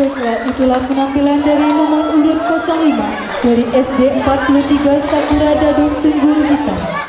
Setelah itulah penampilan dari nomor urut 05 dari SD 43 Sakura Dadok Tunggul Hitam.